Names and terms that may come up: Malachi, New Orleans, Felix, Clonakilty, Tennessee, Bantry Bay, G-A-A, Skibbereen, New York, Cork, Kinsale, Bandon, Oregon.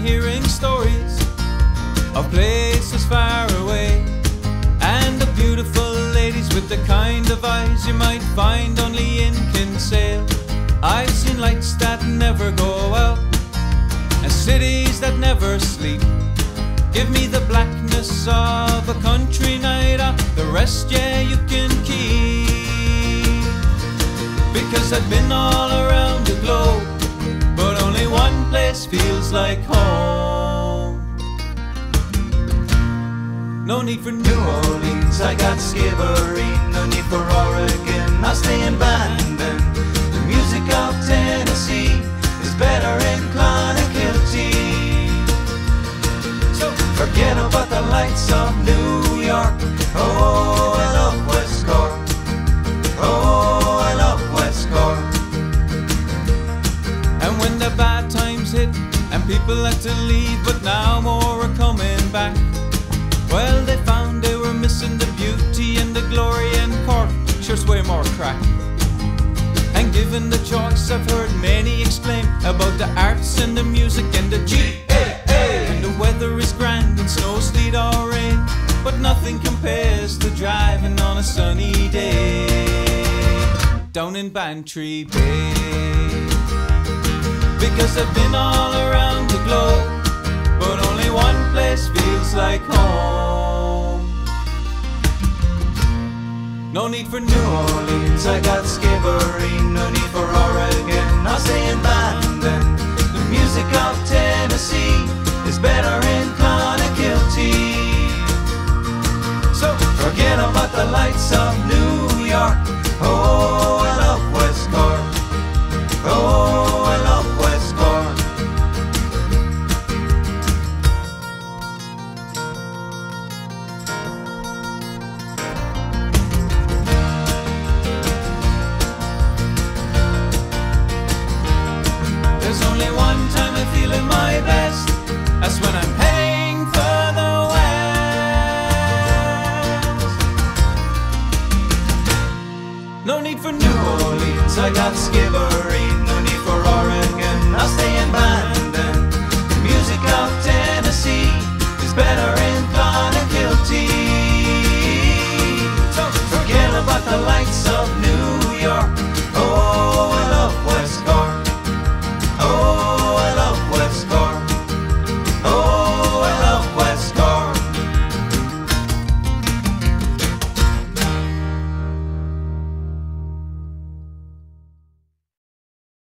hearing stories of places far away, and the beautiful ladies with the kind of eyes you might find only in Kinsale. I've seen lights that never go out and cities that never sleep. Give me the blackness of a country night out, the rest, yeah, you can keep. Because I've been all around the globe, but only one place feels like home. No need for New Orleans, I got Skibbereen. No need for Oregon, I'll stay in Bandon. The music of Tennessee is better in Clonakilty. Forget about the lights of New York. Oh, I love West Cork. Oh, I love West Cork. And when the bad times hit and people had to leave, but now more are coming back, well, they found they were missing the beauty and the glory, and Cork sure's way more crack. And given the choice, I've heard many exclaim about the arts and the music and the G-A-A. And the weather is grand, snow, sleet or rain, but nothing compares to driving on a sunny day down in Bantry Bay. Because I've been all around the globe, but only one place feels like home. No need for New Orleans, I got Skibbereen. No need for Oregon, I'll stay in Bandon. The music of Tennessee is better in Clonakilty. So forget about the lights of New York. Oh, I love West Cork. Oh, I love West Cork. There's only one time I'm feeling my best, that's when I'm heading for the west. No need for New Orleans, I got Skibbereen.